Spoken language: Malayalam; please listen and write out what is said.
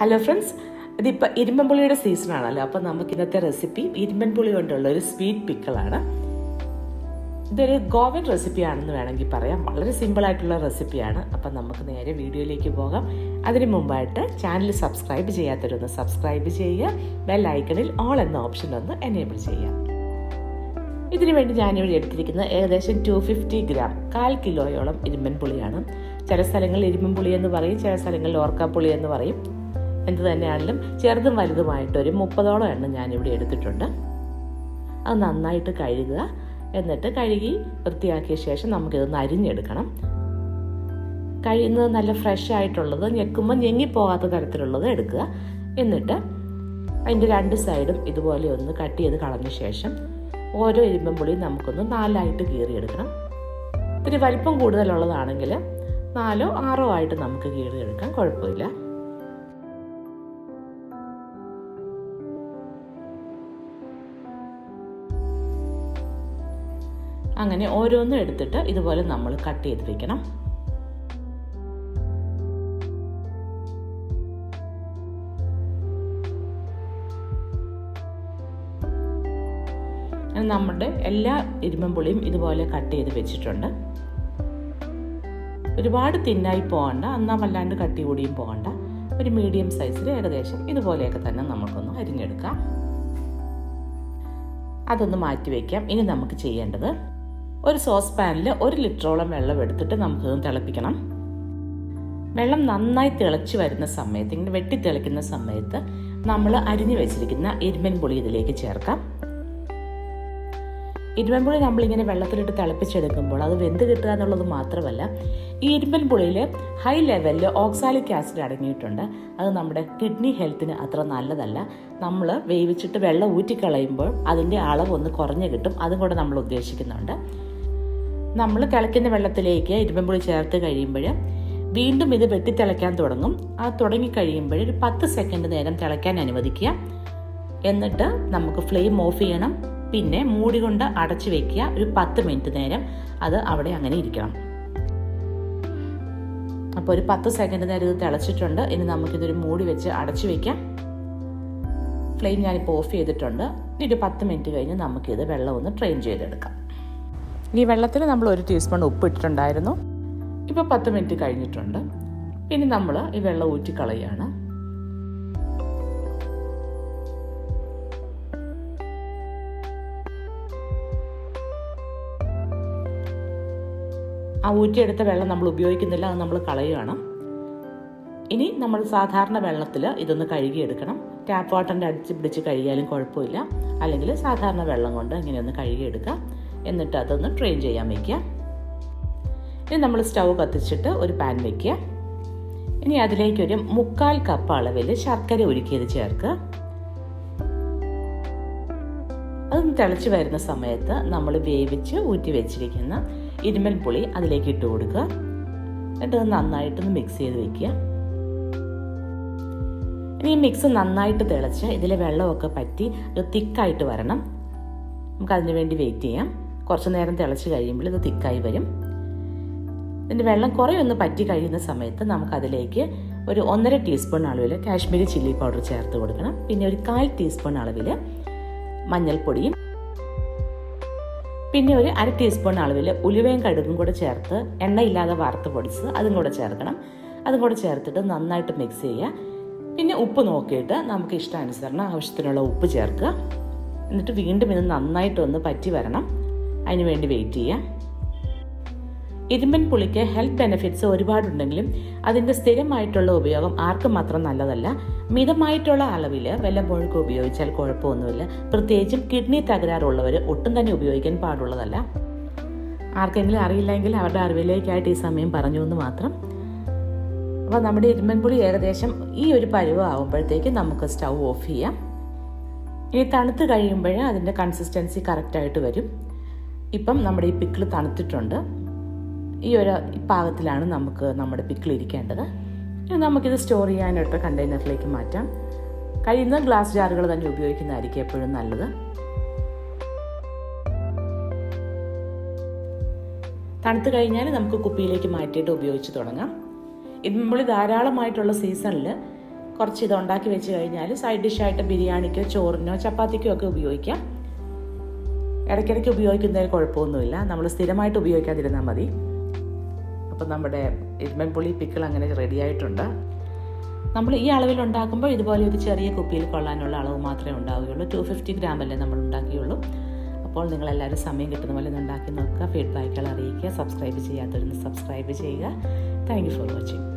Hello friends, this is Irumbanpuli season. So, recipe is sweet pickle. This is a Govan recipe. It's a simple recipe. So, video. Subscribe to the channel. Subscribe to the bell icon. All options enable. This is 250 grams, 1/2 kilo Irumbanpuli. And then I am shared the value of the Mopada and the Nanibu at the Tunda. And then I took Kaida and the Kaidigi, but the Akisha Namka Nirin Yedakana Kaidina Nala fresh eye told the Yakuman Yengi Poa the Karatrola Edgar in the tub. I did underside of it while on the Kati the Kalamishation. Or do you remember Namkun, I like to gear Yedakana? The development good the Lola Angela Nalo, ROI to Namka Yedakana, Corpula. അങ്ങനെ ഓരോന്നും എടുത്തിട്ട് ഇതുപോലെ നമ്മൾ കട്ട് ചെയ്തു വെക്കണം. നമ്മുടെ എല്ലാ ഇരുമ്പുളിയും ഇതുപോലെ കട്ട് ചെയ്തു വെച്ചിട്ടുണ്ട്. ഒരുപാട് തിന്നായി പോകണ്ട, അന്നാ വല്ലാണ്ട് കട്ടി കൂടിയും പോകണ്ട. ഒരു മീഡിയം സൈസിൽ ഏകദേശം ഇതുപോലെയൊക്കെ തന്നെ നമുക്കൊന്ന് അരിഞ്ഞെടുക്കാം. അതൊന്ന് മാറ്റി വെക്കാം. ഇനി നമുക്ക് ചെയ്യേണ്ടത് ഒരു സോസ്പാനിൽ 1 ലിറ്ററോളം വെള്ളം എടുത്തിട്ട് നമുക്ക് തിളപ്പിക്കണം. വെള്ളം നന്നായി തിളച്ചു വരുന്ന സമയത്ത്, ഇങ്ങനെ വെട്ടി തിളക്കുന്ന സമയത്ത് നമ്മൾ അരിഞ്ഞു വെച്ചിരിക്കുന്ന ഇരുമ്പൻപുളി ഇതിലേക്ക് ചേർക്കാം. ഇരുമ്പൻപുളി നമ്മൾ ഇങ്ങനെ വെള്ളത്തിലിട്ട് തിളപ്പിച്ചെടുക്കുമ്പോൾ അത് വെന്ത് കിട്ടുക എന്നുള്ളത് മാത്രമല്ല, ഈ ഇരുമ്പൻപുളിയിൽ ഹൈ ലെവലിൽ ഓക്സാലിക് ആസിഡ് അടങ്ങിയിട്ടുണ്ട്. അത് നമ്മുടെ കിഡ്നി ഹെൽത്തിന് അത്ര നല്ലതല്ല. നമ്മൾ വേവിച്ചിട്ട് വെള്ളം ഊറ്റിക്കളയുമ്പോൾ അതിൻ്റെ അളവ് ഒന്ന് കുറഞ്ഞു കിട്ടും. അതും കൂടെ നമ്മൾ ഉദ്ദേശിക്കുന്നുണ്ട്. നമ്മൾ തിളയ്ക്കുന്ന വെള്ളത്തിലേക്ക് ഇരുമ്പൻപുളി ചേർത്ത് കഴിയുമ്പോൾ വീണ്ടും ഇത് വെട്ടി തിളയ്ക്കാൻ തുടങ്ങും. ആ തുടങ്ങി കഴിയുമ്പോൾ ഒരു 10 സെക്കൻഡ് നേരം തിളയ്ക്കാൻ അനുവദിക്കുക. എന്നിട്ട് നമുക്ക് ഫ്ലെയിം ഓഫ് ചെയ്യണം. പിന്നെ മൂടി കൊണ്ട് അടച്ചു വെക്കുക. ഒരു 10 മിനിറ്റ് നേരം അത് അവിടെ അങ്ങനെ ഇരിക്കണം. അപ്പോൾ ഒരു 10 സെക്കൻഡ് നേരം ഇത് തിളച്ചിട്ടുണ്ട്. ഇനി നമുക്കിതൊരു മൂടി വെച്ച് അടച്ചു വെക്കാം. ഫ്ലെയിം ഞാനിപ്പോൾ ഓഫ് ചെയ്തിട്ടുണ്ട്. ഇനി ഒരു 10 മിനിറ്റ് കഴിഞ്ഞ് നമുക്കിത് വെള്ളം ഒന്ന് ട്രെയിൻ ചെയ്തെടുക്കാം. ഈ വെള്ളത്തിൽ നമ്മൾ 1 ടീസ്പൂൺ ഉപ്പ് ഇട്ടിട്ടുണ്ടായിരുന്നു. ഇപ്പോൾ 10 മിനിറ്റ് കഴിഞ്ഞിട്ടുണ്ട്. ഇനി നമ്മൾ ഈ വെള്ളം ഊറ്റിക്കളയാണ്. ആ ഊറ്റിയെടുത്ത വെള്ളം നമ്മൾ ഉപയോഗിക്കുന്നില്ല, അത് നമ്മൾ കളയുകയാണ്. ഇനി നമ്മൾ സാധാരണ വെള്ളത്തിൽ ഇതൊന്ന് കഴുകിയെടുക്കണം. ടാപ്പ് വാട്ടറിൻ്റെ അടിച്ച് പിടിച്ച് കഴുകിയാലും കുഴപ്പമില്ല. അല്ലെങ്കിൽ സാധാരണ വെള്ളം കൊണ്ട് ഇങ്ങനെയൊന്ന് കഴുകിയെടുക്കുക. എന്നിട്ട് അതൊന്ന് ട്രെയിൻ ചെയ്യാൻ വയ്ക്കുക. ഇനി നമ്മൾ സ്റ്റൗ കത്തിച്ചിട്ട് ഒരു പാൻ വയ്ക്കുക. ഇനി അതിലേക്കൊരു 1/4 കപ്പ് അളവിൽ ശർക്കര ഉരുക്കിയത് ചേർക്കുക. അതൊന്ന് തിളച്ച് വരുന്ന സമയത്ത് നമ്മൾ വേവിച്ച് ഊറ്റി വെച്ചിരിക്കുന്ന ഇരുമ്പൻപുളി അതിലേക്ക് ഇട്ട് കൊടുക്കുക. എന്നിട്ട് അത് നന്നായിട്ടൊന്ന് മിക്സ് ചെയ്ത് വയ്ക്കുക. ഇനി ഈ മിക്സ് നന്നായിട്ട് തിളച്ച് ഇതിലെ വെള്ളമൊക്കെ പറ്റി ഇത് തിക്കായിട്ട് വരണം. നമുക്കതിന് വേണ്ടി വെയിറ്റ് ചെയ്യാം. കുറച്ച് നേരം തിളച്ച് കഴിയുമ്പോൾ ഇത് തിക്കായി വരും. ഇതിൻ്റെ വെള്ളം കുറേ ഒന്ന് പറ്റി കഴിയുന്ന സമയത്ത് നമുക്കതിലേക്ക് ഒരു 1.5 ടീസ്പൂൺ അളവിൽ കാശ്മീരി ചില്ലി പൗഡർ ചേർത്ത് കൊടുക്കണം. പിന്നെ ഒരു 1/4 ടീസ്പൂൺ അളവിൽ മഞ്ഞൾപ്പൊടിയും പിന്നെ ഒരു 1/2 ടീസ്പൂൺ അളവിൽ ഉലുവയും കടുകും കൂടെ ചേർത്ത് എണ്ണയില്ലാതെ വറുത്ത് പൊടിച്ച് അതും കൂടെ ചേർക്കണം. അതും കൂടെ ചേർത്തിട്ട് നന്നായിട്ട് മിക്സ് ചെയ്യുക. പിന്നെ ഉപ്പ് നോക്കിയിട്ട് നമുക്ക് ഇഷ്ടാനുസരണം ആവശ്യത്തിനുള്ള ഉപ്പ് ചേർക്കുക. എന്നിട്ട് വീണ്ടും ഇത് നന്നായിട്ടൊന്ന് പറ്റി വരണം. അതിന് വേണ്ടി വെയിറ്റ് ചെയ്യുക. ഇരുമ്പൻപുളിക്ക് ഹെൽത്ത് ബെനിഫിറ്റ്സ് ഒരുപാടുണ്ടെങ്കിലും അതിൻ്റെ സ്ഥിരമായിട്ടുള്ള ഉപയോഗം ആർക്കും മാത്രം നല്ലതല്ല. മിതമായിട്ടുള്ള അളവിൽ വല്ലപ്പോഴൊക്കെ ഉപയോഗിച്ചാൽ കുഴപ്പമൊന്നുമില്ല. പ്രത്യേകിച്ചും കിഡ്നി തകരാറുള്ളവർ ഒട്ടും തന്നെ ഉപയോഗിക്കാൻ പാടുള്ളതല്ല. ആർക്കെങ്കിലും അറിയില്ലെങ്കിൽ അവരുടെ അറിവിലേക്കായിട്ട് ഈ സമയം പറഞ്ഞു എന്ന് മാത്രം. അപ്പോൾ നമ്മുടെ ഇരുമ്പൻപുളി ഏകദേശം ഈ ഒരു പരുവം ആകുമ്പോഴത്തേക്ക് നമുക്ക് സ്റ്റൗ ഓഫ് ചെയ്യാം. ഇനി തണുത്ത് കഴിയുമ്പോൾ അതിൻ്റെ കൺസിസ്റ്റൻസി കറക്റ്റായിട്ട് വരും. ഇപ്പം നമ്മുടെ ഈ പിക്കിൾ തണുത്തിട്ടുണ്ട്. ഈ ഒരു പാകത്തിലാണ് നമുക്ക് നമ്മുടെ പിക്കിളിരിക്കേണ്ടത്. നമുക്കിത് സ്റ്റോർ ചെയ്യാനായിട്ട് കണ്ടെയ്നറിലേക്ക് മാറ്റാം. കഴിയുന്ന ഗ്ലാസ് ജാറുകൾ തന്നെ ഉപയോഗിക്കുന്നതായിരിക്കും എപ്പോഴും നല്ലത്. തണുത്ത് കഴിഞ്ഞാൽ നമുക്ക് കുപ്പിയിലേക്ക് മാറ്റിയിട്ട് ഉപയോഗിച്ച് തുടങ്ങാം. ഇരുമ്പുളി ധാരാളമായിട്ടുള്ള സീസണിൽ കുറച്ച് ഇത് ഉണ്ടാക്കി വെച്ച് കഴിഞ്ഞാൽ സൈഡ് ഡിഷായിട്ട് ബിരിയാണിക്കോ ചോറിനോ ചപ്പാത്തിക്കോ ഒക്കെ ഉപയോഗിക്കാം. ഇടയ്ക്കിടയ്ക്ക് ഉപയോഗിക്കുന്നതിൽ കുഴപ്പമൊന്നുമില്ല, നമ്മൾ സ്ഥിരമായിട്ട് ഉപയോഗിക്കാതിരുന്നാൽ മതി. അപ്പോൾ നമ്മുടെ ഇരുമ്പൻപുളി പിക്കിൾ അങ്ങനെ റെഡി ആയിട്ടുണ്ട്. നമ്മൾ ഈ അളവിൽ ഉണ്ടാക്കുമ്പോൾ ഇതുപോലെ ഒരു ചെറിയ കുപ്പിയിൽ കൊള്ളാനുള്ള അളവ് മാത്രമേ ഉണ്ടാവുകയുള്ളൂ. 250 ഗ്രാമല്ലേ നമ്മൾ ഉണ്ടാക്കിയുള്ളൂ. അപ്പോൾ നിങ്ങളെല്ലാവരും സമയം കിട്ടുന്ന പോലെ ഉണ്ടാക്കി നോക്കുക, ഫീഡ്ബാക്കുകൾ അറിയിക്കുക. സബ്സ്ക്രൈബ് ചെയ്യാത്തവരൊന്ന് സബ്സ്ക്രൈബ് ചെയ്യുക. Thank you for watching.